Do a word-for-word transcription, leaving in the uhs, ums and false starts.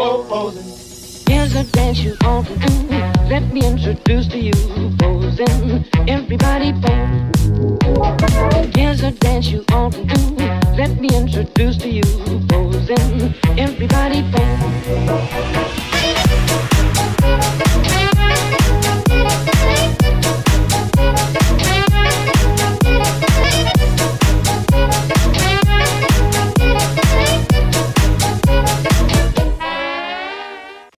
posing. Here's a dance you all can do. Let me introduce to you posing. Everybody posing. Here's a dance you all can do. Let me introduce to you posing. Everybody posing.